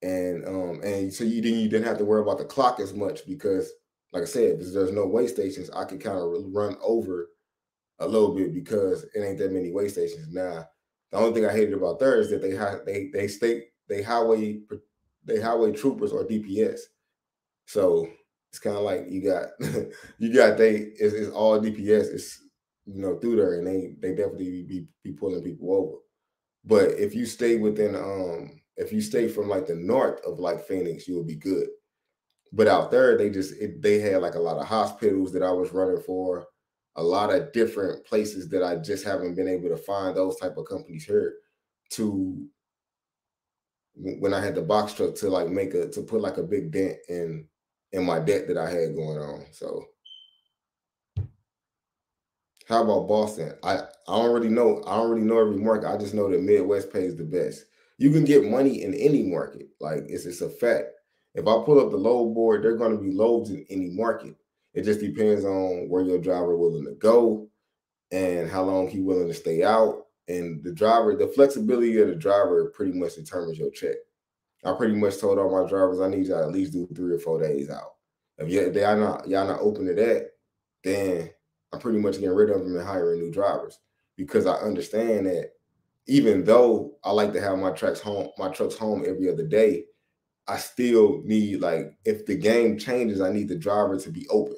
and um and so you didn't you didn't have to worry about the clock as much because, like I said, because there's no weigh stations, I could kind of run over a little bit because it ain't that many weigh stations now. The only thing I hated about there is that they they they state they highway they highway troopers or D P S, so it's kind of like you got you got they it's, it's all D P S is you know through there, and they they definitely be be pulling people over. But if you stay within um if you stay from like the north of like Phoenix, you'll be good. But out there they just it, they had like a lot of hospitals that I was running for. A lot of different places that I just haven't been able to find those type of companies here to when I had the box truck to like make a to put like a big dent in in my debt that I had going on. So how about Boston? I I don't really know. I don't really know every market. I just know that Midwest pays the best. You can get money in any market. Like it's it's a fact. If I pull up the load board, they're going to be loads in any market. It just depends on where your driver willing to go and how long he willing to stay out. And the driver, the flexibility of the driver pretty much determines your check. I pretty much told all my drivers, I need y'all to at least do three or four days out. If y'all not, y'all not open to that, then I'm pretty much getting rid of them and hiring new drivers, because I understand that even though I like to have my trucks home, my trucks home every other day, I still need, like, if the game changes, I need the driver to be open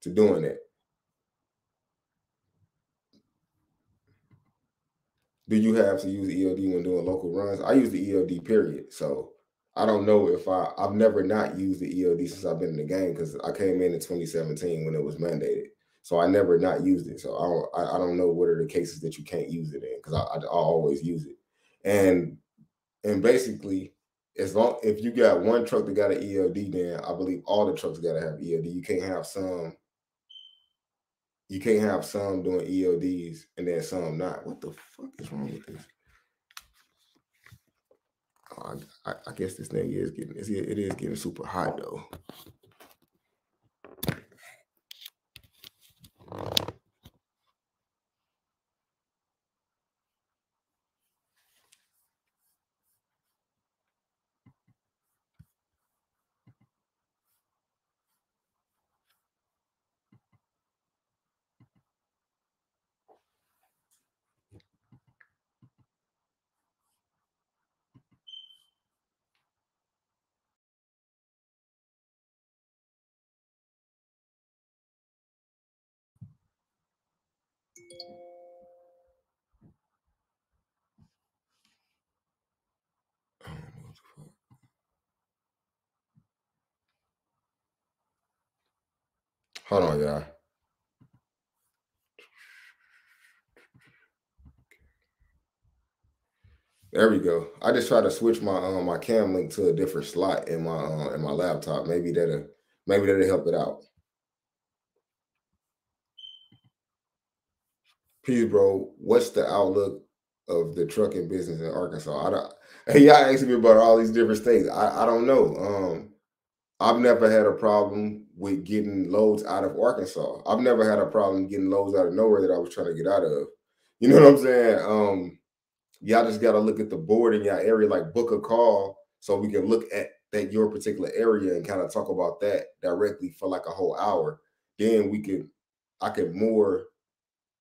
to doing that. Do you have to use the E L D when doing local runs? I use the E L D period. So I don't know if I, I've never not used the E L D since I've been in the game, because I came in in twenty seventeen when it was mandated. So I never not used it. So I don't, I don't know what are the cases that you can't use it in, because I, I, I always use it. And, and basically, as long if you got one truck that got an E L D, then I believe all the trucks gotta have E L D. You can't have some. You can't have some doing E L Ds and then some not. What the fuck is wrong with this? Oh, I, I guess this thing is getting it is getting super hot though. Hold on, y'all. There we go. I just tried to switch my um my cam link to a different slot in my uh, in my laptop. Maybe that'll maybe that'll help it out. Peace, bro. What's the outlook of the trucking business in Arkansas? I don't, Y'all asking me about all these different things. I, I don't know. Um, I've never had a problem with getting loads out of Arkansas. I've never had a problem getting loads out of nowhere that I was trying to get out of. You know what I'm saying? Um, y'all just got to look at the board in your area, like book a call so we can look at that your particular area and kind of talk about that directly for like a whole hour. Then we could, I could more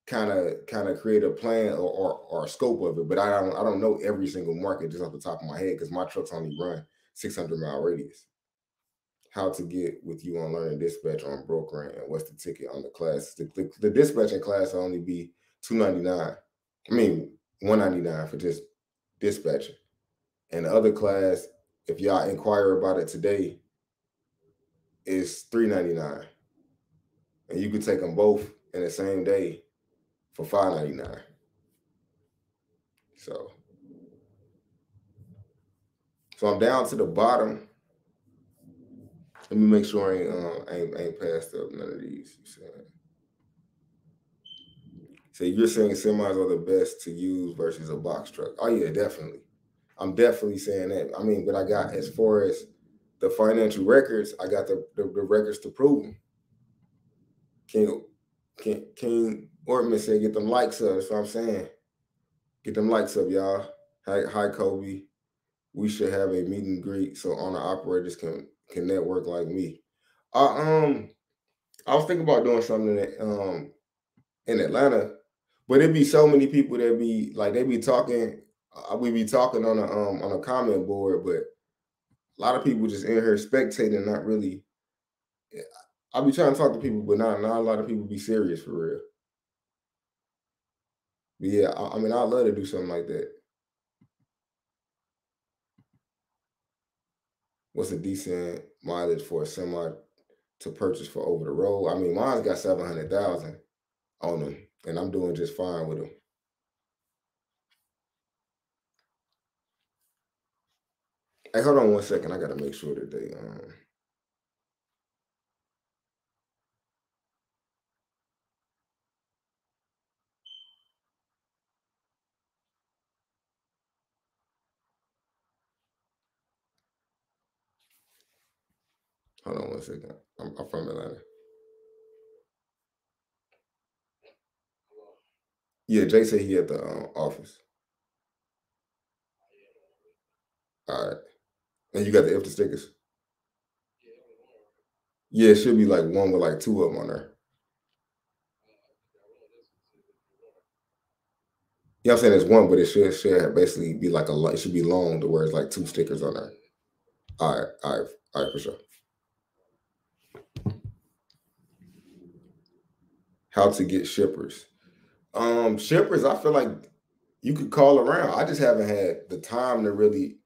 kind of kind of create a plan or, or or a scope of it. But I don't I don't know every single market just off the top of my head because my trucks only run six hundred mile radius. How to get with you on learning dispatch on brokering and what's the ticket on the class? The, the, the dispatching class will only be two ninety-nine. I mean one ninety-nine for just dispatching. And the other class, if y'all inquire about it today, is three ninety-nine. And you could take them both in the same day for five ninety-nine. So, so I'm down to the bottom. Let me make sure I ain't, uh, I ain't, I ain't passed up none of these. So you're saying semis are the best to use versus a box truck. Oh yeah, definitely. I'm definitely saying that. I mean, but I got, as far as the financial records, I got the, the, the records to prove them. King, King, King Ortman said, get them likes up. That's what I'm saying. Get them likes up, y'all. Hi, hi, Coby. We should have a meet and greet so owner operators can, can network like me. I, um, I was thinking about doing something that, um, in Atlanta, but it'd be so many people that be like, they be talking, uh, we be talking on a, um, on a comment board, but a lot of people just in here spectating, not really. Yeah, I'll be trying to talk to people, but not, not a lot of people be serious for real. But yeah, I, I mean, I'd love to do something like that. What's a decent mileage for a semi to purchase for over the road? I mean, mine's got seven hundred thousand on them, and I'm doing just fine with them. Hey, hold on one second. I got to make sure that they... Um... Hold on one second. I'm, I'm from Atlanta. Yeah, Jay said he at the um, office. All right. And you got the F the stickers? Yeah, it should be like one with like two of them on there. Yeah, I'm saying it's one, but it should, should basically be like a, it should be long to where it's like two stickers on there. All right, all right, all right, for sure. How to get shippers. Um, shippers, I feel like you could call around. I just haven't had the time to really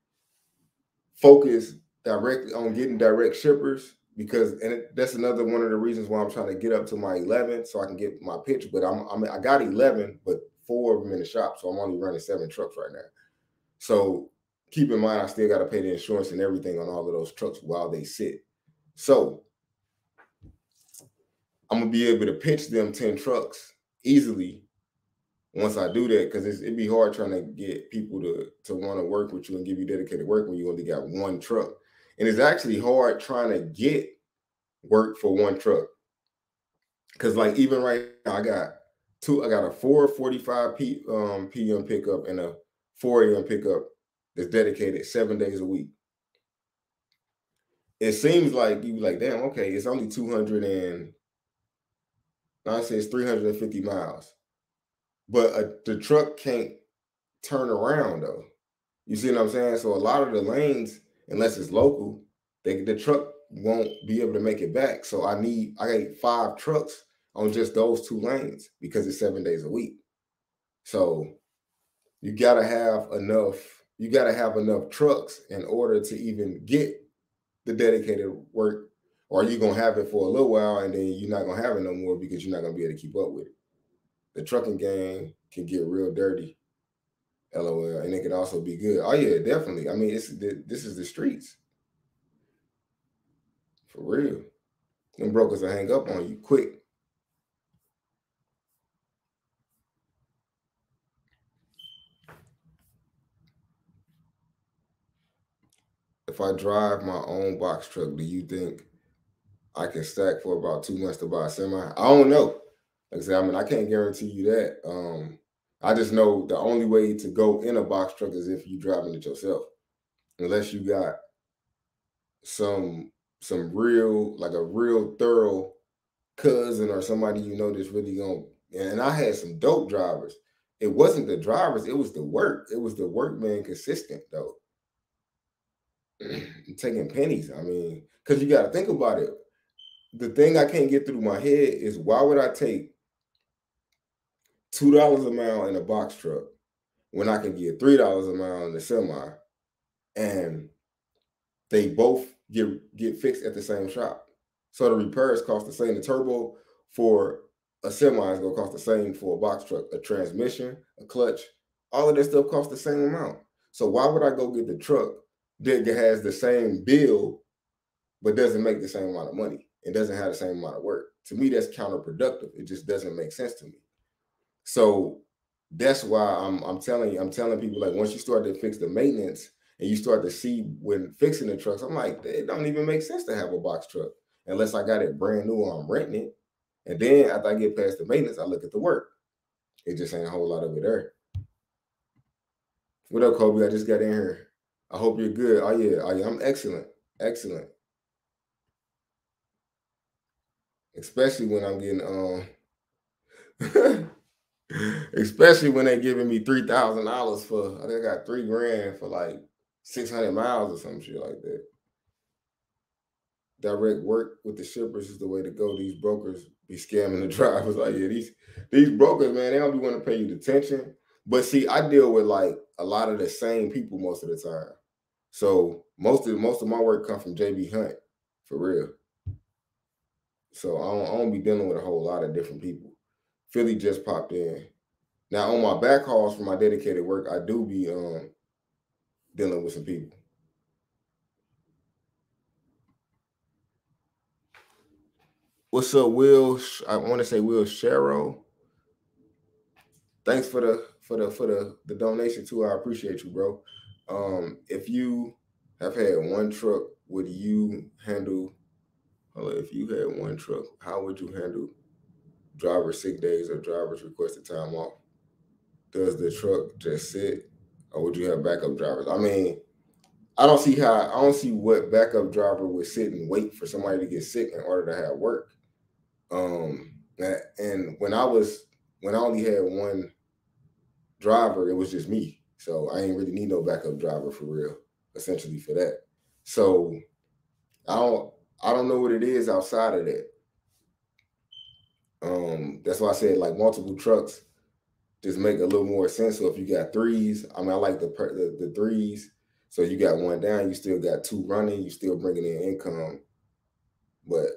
focus directly on getting direct shippers because, and it, that's another one of the reasons why I'm trying to get up to my eleven so I can get my pitch. But I'm, I'm I got eleven, but four of them in the shop, so I'm only running seven trucks right now. So keep in mind, I still got to pay the insurance and everything on all of those trucks while they sit. So I'm gonna be able to pitch them ten trucks easily once I do that, because it'd be hard trying to get people to to want to work with you and give you dedicated work when you only got one truck. And it's actually hard trying to get work for one truck, because like even right now I got two, I got a four forty-five p m pickup and a four a m pickup that's dedicated seven days a week. It seems like you like, damn, okay, it's only two hundred and I say it's three hundred fifty miles, but uh, the truck can't turn around though. You see what I'm saying? So a lot of the lanes, unless it's local, they, the truck won't be able to make it back. So I need, I got five trucks on just those two lanes because it's seven days a week. So you gotta have enough, you gotta have enough trucks in order to even get the dedicated work, or you're going to have it for a little while and then you're not going to have it no more because you're not going to be able to keep up with it. The trucking game can get real dirty, L O L, and it can also be good. Oh, yeah, definitely. I mean, it's the, this is the streets. For real. Them brokers will hang up on you quick. if I drive my own box truck, do you think I can stack for about two months to buy a semi? I don't know. Like I said, I mean, I can't guarantee you that. Um, I just know the only way to go in a box truck is if you're driving it yourself, unless you got some some real, like a real thorough cousin or somebody you know that's really gonna. And I had some dope drivers. It wasn't the drivers, it was the work. It was the work being consistent though. Taking pennies. I mean, because you got to think about it. The thing I can't get through my head is why would I take two dollars a mile in a box truck when I can get three dollars a mile in the semi, and they both get, get fixed at the same shop. So the repairs cost the same. The turbo for a semi is going to cost the same for a box truck. A transmission, a clutch, all of that stuff costs the same amount. So why would I go get the truck that has the same bill but doesn't make the same amount of money and doesn't have the same amount of work? To me, that's counterproductive. It just doesn't make sense to me. So that's why I'm I'm telling you, I'm telling people, like, once you start to fix the maintenance and you start to see when fixing the trucks, I'm like, it don't even make sense to have a box truck unless I got it brand new or I'm renting it. And then after I get past the maintenance, I look at the work. It just ain't a whole lot of it there. What up, Coby? I just got in here. I hope you're good. Oh yeah, oh yeah, I'm excellent, excellent. Especially when I'm getting um, especially when they're giving me three thousand dollars for, I think I got three grand for like six hundred miles or some shit like that. Direct work with the shippers is the way to go. These brokers be scamming the drivers. Like, yeah, these these brokers, man, they don't be want to pay you detention. But see, I deal with like a lot of the same people most of the time. So most of most of my work comes from J B Hunt, for real. So I don't, I don't be dealing with a whole lot of different people. Philly just popped in. Now on my back hauls for my dedicated work, I do be um dealing with some people. What's up, Will? I want to say Will Sherrill. Thanks for the for the for the, the donation too. I appreciate you, bro. Um, if you have had one truck, would you handle? Or if you had one truck, how would you handle driver sick days or drivers requested time off? Does the truck just sit, or would you have backup drivers? I mean, I don't see how. I don't see what backup driver would sit and wait for somebody to get sick in order to have work. Um, and when I was when I only had one driver, it was just me. So I ain't really need no backup driver for real, essentially, for that. So I don't I don't know what it is outside of that. Um, that's why I said, like, multiple trucks just make a little more sense. So if you got threes, I mean, I like the the, the threes. So you got one down, you still got two running, you still bringing in income. But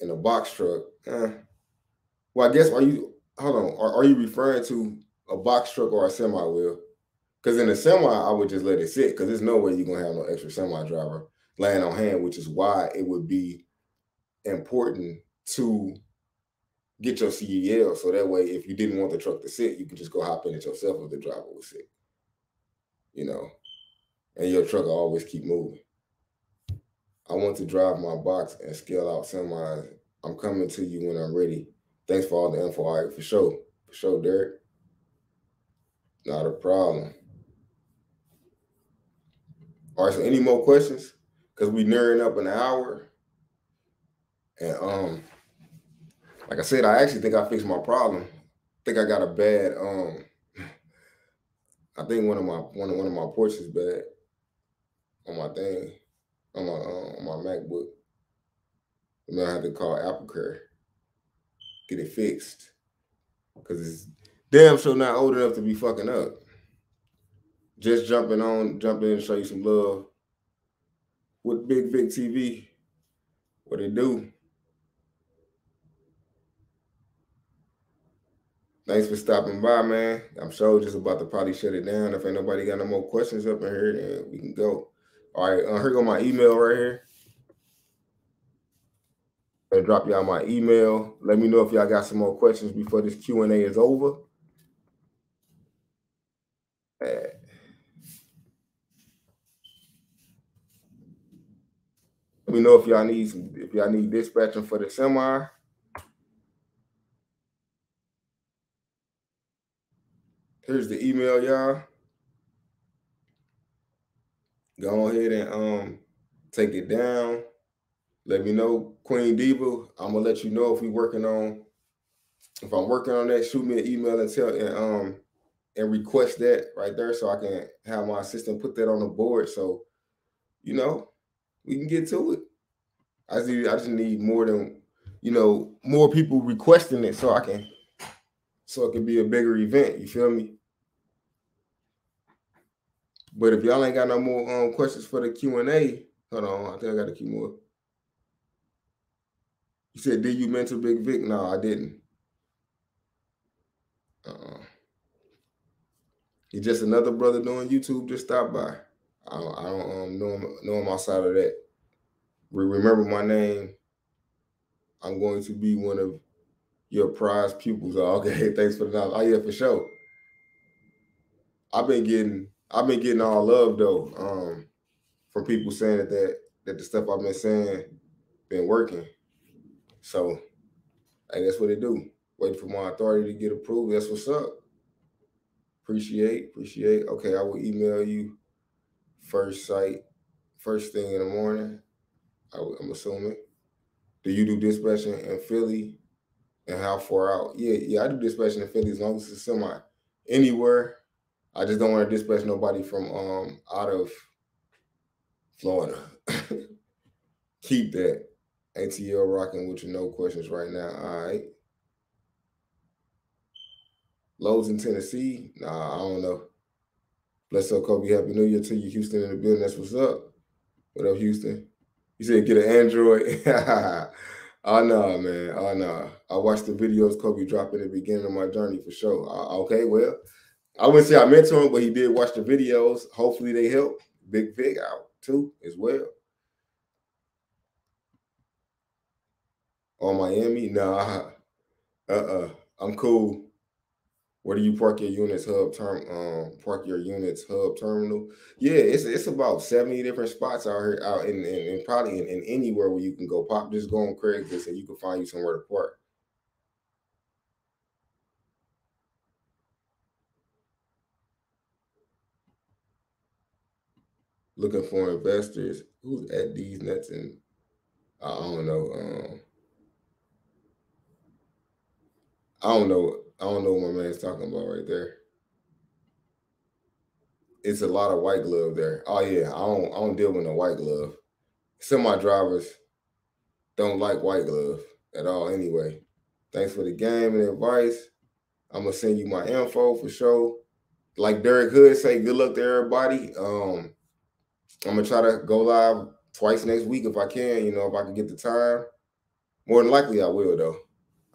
in a box truck, eh. Well, I guess, are you, hold on, are, are you referring to a box truck or a semi, Will? Because in a semi, I would just let it sit, because there's no way you're going to have no extra semi driver laying on hand, which is why it would be important to get your C D L. So that way, if you didn't want the truck to sit, you could just go hop in it yourself if the driver was sick, you know, and your truck will always keep moving. I want to drive my box and scale out semis. I'm coming to you when I'm ready. Thanks for all the info. All right, for sure. For sure, Derek. Not a problem. All right, so any more questions? Because we're nearing up an hour. And um, like I said, I actually think I fixed my problem. I think I got a bad, um, I think one of my one of one of my ports is bad on my thing, on my uh, on my MacBook. And then I have to call AppleCare. Get it fixed, because it's damn sure not old enough to be fucking up. Just jumping on, jump in and show you some love with Big Vic T V. What it do? Thanks for stopping by, man. I'm sure just about to probably shut it down. If ain't nobody got no more questions up in here, then we can go. All right, uh, here go my email right here. I'll drop y'all my email. Let me know if y'all got some more questions before this Q and A is over. Let me know if y'all need some, if y'all need dispatching for the semi. Here's the email, y'all. Go ahead and um take it down. Let me know, Queen Diva. I'm gonna let you know if we working on. If I'm working on that, shoot me an email and tell and um and request that right there, so I can have my assistant put that on the board. So, you know, we can get to it. I just need, I just need more than, you know, more people requesting it, so I can, so it can be a bigger event. You feel me? But if y'all ain't got no more um, questions for the Q and A, hold on, I think I got a few more. You said, did you mentor Big Vic? No, I didn't. Uh-uh. He's just another brother doing YouTube. Just stop by. I don't, I don't um, know, him, know him outside of that. Re remember my name. I'm going to be one of your prized pupils. Oh, okay, thanks for the knowledge. Oh, yeah, for sure. I've been getting... I've been getting all love though, um, from people saying that, that that the stuff I've been saying been working. So, hey, that's what they do. Waiting for my authority to get approved. That's what's up. Appreciate, appreciate. Okay, I will email you first sight, first thing in the morning. I, I'm assuming. Do you do dispatching in Philly, and how far out? Yeah, yeah, I do dispatching in Philly as long as it's semi. Anywhere. I just don't want to dispatch nobody from um out of Florida. Keep that. A T L rocking with your no questions right now. All right. Lowe's in Tennessee. Nah, I don't know. Bless up, Coby. Happy New Year to you, Houston, in the building. That's what's up. What up, Houston? You said get an Android. Oh, no, man. Oh, no. I watched the videos Coby dropped in the beginning of my journey for sure. Uh, okay, well. I wouldn't say I mentor him, but he did watch the videos. Hopefully they help Big Vic out too as well. Oh, Miami? Nah. Uh-uh. I'm cool. Where do you park your units hub term um park your units hub terminal? Yeah, it's it's about seventy different spots out here, out in, in, in probably in, in anywhere where you can go. Pop, just go on Craigslist and you can find you somewhere to park. Looking for investors. Who's at these nuts? And I don't know. Um, I don't know. I don't know what my man's talking about right there. It's a lot of white glove there. Oh yeah, I don't. I don't deal with no white glove. Some of my drivers don't like white glove at all. Anyway, thanks for the game and advice. I'm gonna send you my info for sure. Like Derek Hood say, good luck to everybody. Um. I'm gonna try to go live twice next week if I can. You know, if I can get the time. More than likely, I will though.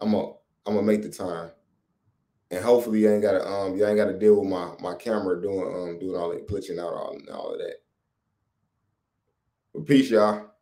I'm gonna I'm gonna make the time, and hopefully, you ain't gotta um you ain't gotta deal with my my camera doing um doing all that glitching out all, all of that. But peace, y'all.